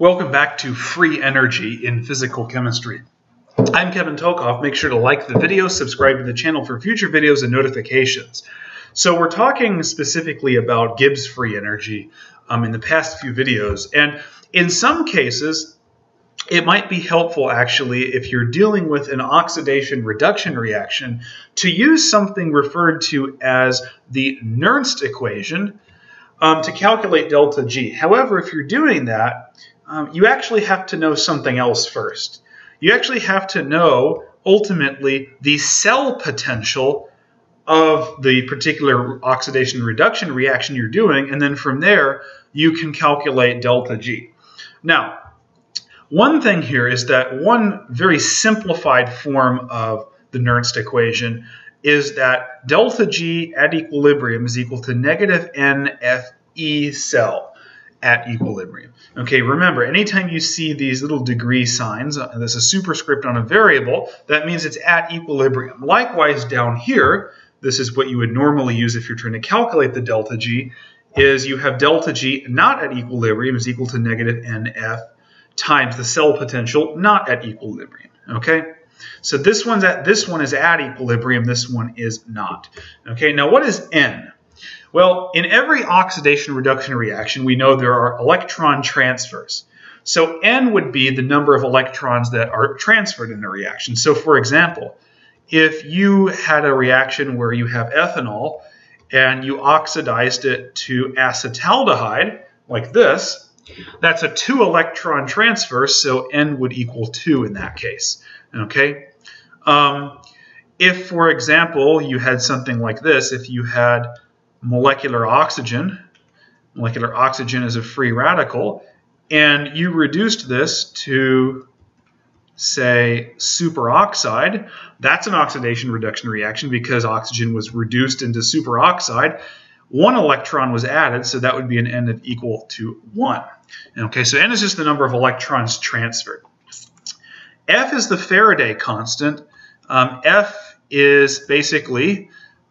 Welcome back to Free Energy in Physical Chemistry. I'm Kevin Tokoph. Make sure to like the video, subscribe to the channel for future videos and notifications. So we're talking specifically about Gibbs free energy in the past few videos, and in some cases it might be helpful actually if you're dealing with an oxidation-reduction reaction to use something referred to as the Nernst equation to calculate delta G. However, if you're doing that, you actually have to know something else first. You actually have to know, ultimately, the cell potential of the particular oxidation-reduction reaction you're doing, and then from there, you can calculate delta G. Now, one thing here is that one very simplified form of the Nernst equation is that delta G at equilibrium is equal to negative NFE cell at equilibrium. Okay, remember, anytime you see these little degree signs, there's a superscript on a variable, that means it's at equilibrium. Likewise, down here, this is what you would normally use if you're trying to calculate the delta G, is you have delta G not at equilibrium is equal to negative NF times the cell potential not at equilibrium, okay? So this one is at equilibrium, this one is not. Okay, now what is N? Well, in every oxidation-reduction reaction, we know there are electron transfers. So N would be the number of electrons that are transferred in a reaction. So for example, if you had a reaction where you have ethanol and you oxidized it to acetaldehyde, like this, that's a 2-electron transfer, so N would equal 2 in that case. Okay. If, for example, you had something like this, if you had molecular oxygen is a free radical, and you reduced this to, say, superoxide, that's an oxidation-reduction reaction because oxygen was reduced into superoxide. 1 electron was added, so that would be an N equal to 1. Okay, so N is just the number of electrons transferred. F is the Faraday constant. F is basically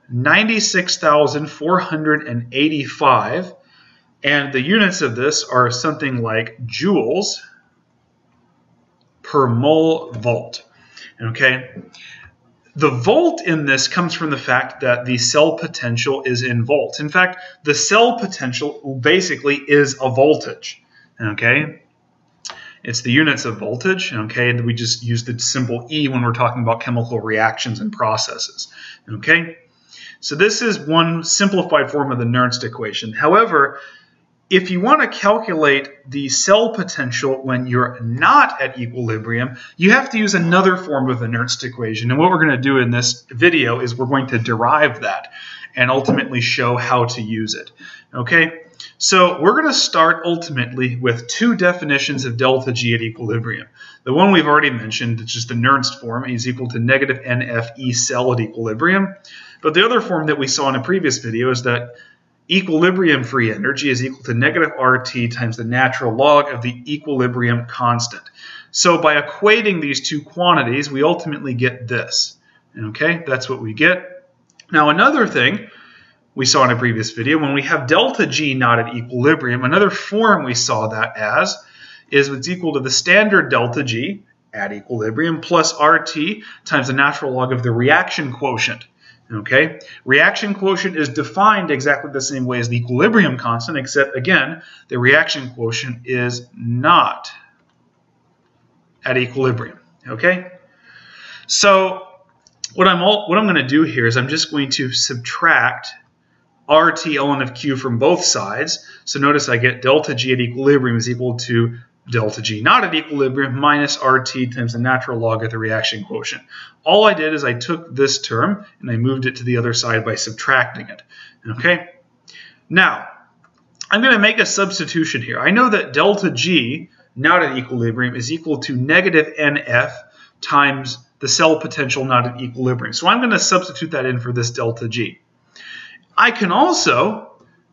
96,485, and the units of this are something like joules per mole volt. Okay. The volt in this comes from the fact that the cell potential is in volts. In fact, the cell potential basically is a voltage, okay? It's the units of voltage, okay? We just use the symbol E when we're talking about chemical reactions and processes, okay? So this is one simplified form of the Nernst equation. However, if you want to calculate the cell potential when you're not at equilibrium, you have to use another form of the Nernst equation. And what we're going to do in this video is we're going to derive that and ultimately show how to use it. Okay, so we're going to start ultimately with two definitions of delta G at equilibrium. The one we've already mentioned, which is the Nernst form, is equal to negative NFE cell at equilibrium. But the other form that we saw in a previous video is that equilibrium free energy is equal to negative RT times the natural log of the equilibrium constant. So by equating these two quantities, we ultimately get this. Okay, that's what we get. Now another thing we saw in a previous video, when we have delta G not at equilibrium, another form we saw that as is what's equal to the standard delta G at equilibrium plus RT times the natural log of the reaction quotient. Okay, reaction quotient is defined exactly the same way as the equilibrium constant, except, again, the reaction quotient is not at equilibrium, okay? So what I'm going to do here is I'm just going to subtract RT ln of Q from both sides. So notice I get delta G at equilibrium is equal to delta G not at equilibrium minus RT times the natural log of the reaction quotient. All I did is I took this term and I moved it to the other side by subtracting it. Okay. Now, I'm going to make a substitution here. I know that delta G not at equilibrium is equal to negative NF times the cell potential not at equilibrium. So I'm going to substitute that in for this delta G. I can also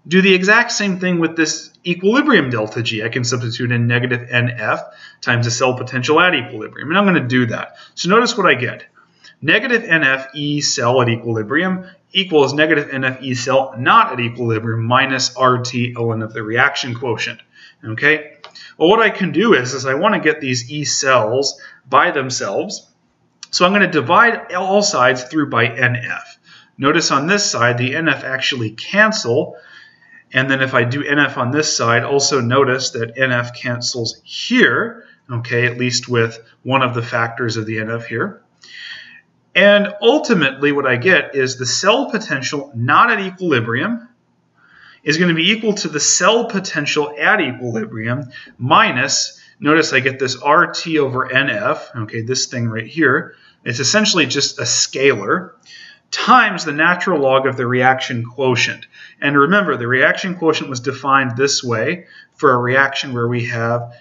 do the exact same thing with this equilibrium delta G. I can substitute in negative NF times the cell potential at equilibrium, and I'm going to do that. So notice what I get. Negative NFE cell at equilibrium equals negative NFE cell not at equilibrium minus RT ln of the reaction quotient. Okay, Well, what I can do is I want to get these E cells by themselves. So I'm going to divide all sides through by NF. Notice on this side, the NF actually cancel. And then if I do NF on this side, also notice that NF cancels here, okay, at least with one of the factors of the NF here. And ultimately what I get is the cell potential not at equilibrium is going to be equal to the cell potential at equilibrium minus, notice I get this RT over NF, okay, this thing right here. It's essentially just a scalar times the natural log of the reaction quotient. And remember, the reaction quotient was defined this way for a reaction where we have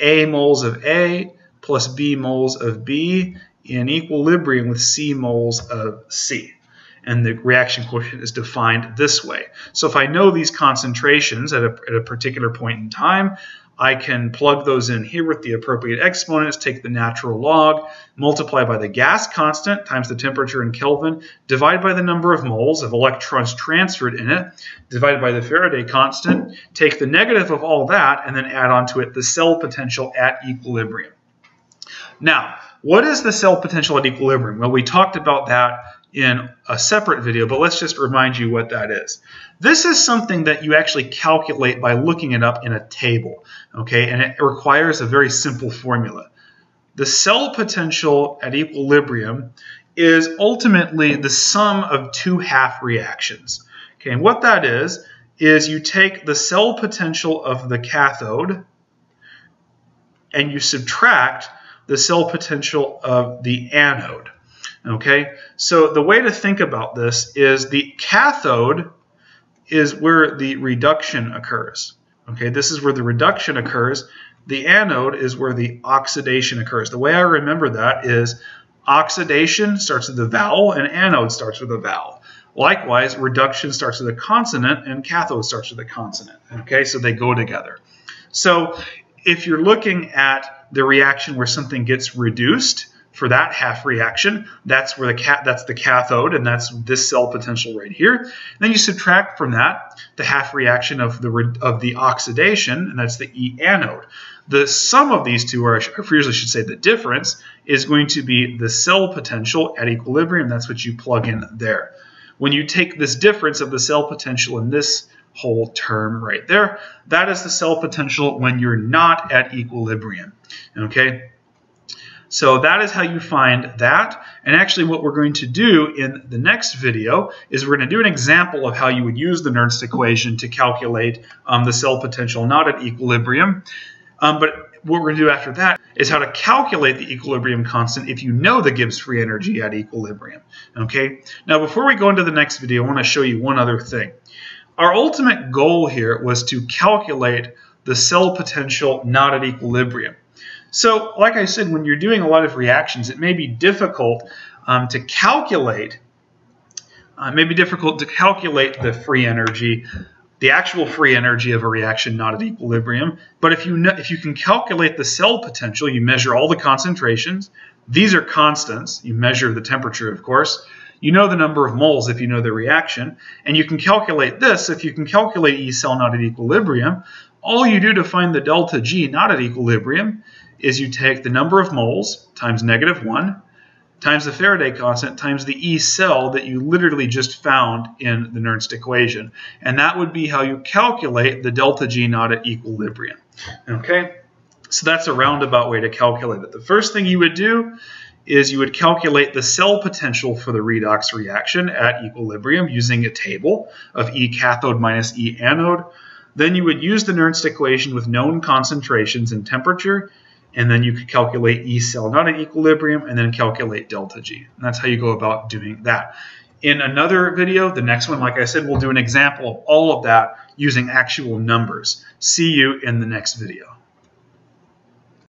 A moles of A plus B moles of B in equilibrium with C moles of C. And the reaction quotient is defined this way. So if I know these concentrations at a particular point in time, I can plug those in here with the appropriate exponents, take the natural log, multiply by the gas constant times the temperature in Kelvin, divide by the number of moles of electrons transferred in it, divided by the Faraday constant, take the negative of all that, and then add onto it the cell potential at equilibrium. Now, what is the cell potential at equilibrium? Well, we talked about that in a separate video, but let's just remind you what that is. This is something that you actually calculate by looking it up in a table, okay? And it requires a very simple formula. The cell potential at equilibrium is ultimately the sum of two half reactions, okay? And what that is you take the cell potential of the cathode and you subtract the cell potential of the anode. Okay, so the way to think about this is the cathode is where the reduction occurs. Okay, this is where the reduction occurs. The anode is where the oxidation occurs. The way I remember that is oxidation starts with a vowel and anode starts with a vowel. Likewise, reduction starts with a consonant and cathode starts with a consonant. Okay, so they go together. So if you're looking at the reaction where something gets reduced, for that half reaction, that's where that's the cathode, and that's this cell potential right here. And then you subtract from that the half reaction of the oxidation, and that's the E anode. The sum of these two, or I usually should say the difference, is going to be the cell potential at equilibrium. That's what you plug in there. When you take this difference of the cell potential in this whole term right there, that is the cell potential when you're not at equilibrium. Okay. So that is how you find that. And actually what we're going to do in the next video is we're going to do an example of how you would use the Nernst equation to calculate the cell potential not at equilibrium. But what we're going to do after that is how to calculate the equilibrium constant if you know the Gibbs free energy at equilibrium. Okay. Now before we go into the next video, I want to show you one other thing. Our ultimate goal here was to calculate the cell potential not at equilibrium. So, like I said, when you're doing a lot of reactions, it may be difficult to calculate. It may be difficult to calculate the free energy, the actual free energy of a reaction not at equilibrium. But if you can calculate the cell potential, you measure all the concentrations. These are constants. You measure the temperature, of course. You know the number of moles if you know the reaction, and you can calculate this. If you can calculate E cell not at equilibrium, all you do to find the delta G not at equilibrium is you take the number of moles times -1 times the Faraday constant times the E cell that you literally just found in the Nernst equation. And that would be how you calculate the delta G not at equilibrium. Okay, so that's a roundabout way to calculate it. The first thing you would do is you would calculate the cell potential for the redox reaction at equilibrium using a table of E cathode minus E anode. Then you would use the Nernst equation with known concentrations and temperature, and then you could calculate E cell not at equilibrium, and then calculate delta G. And that's how you go about doing that. In another video, the next one, like I said, we'll do an example of all of that using actual numbers. See you in the next video.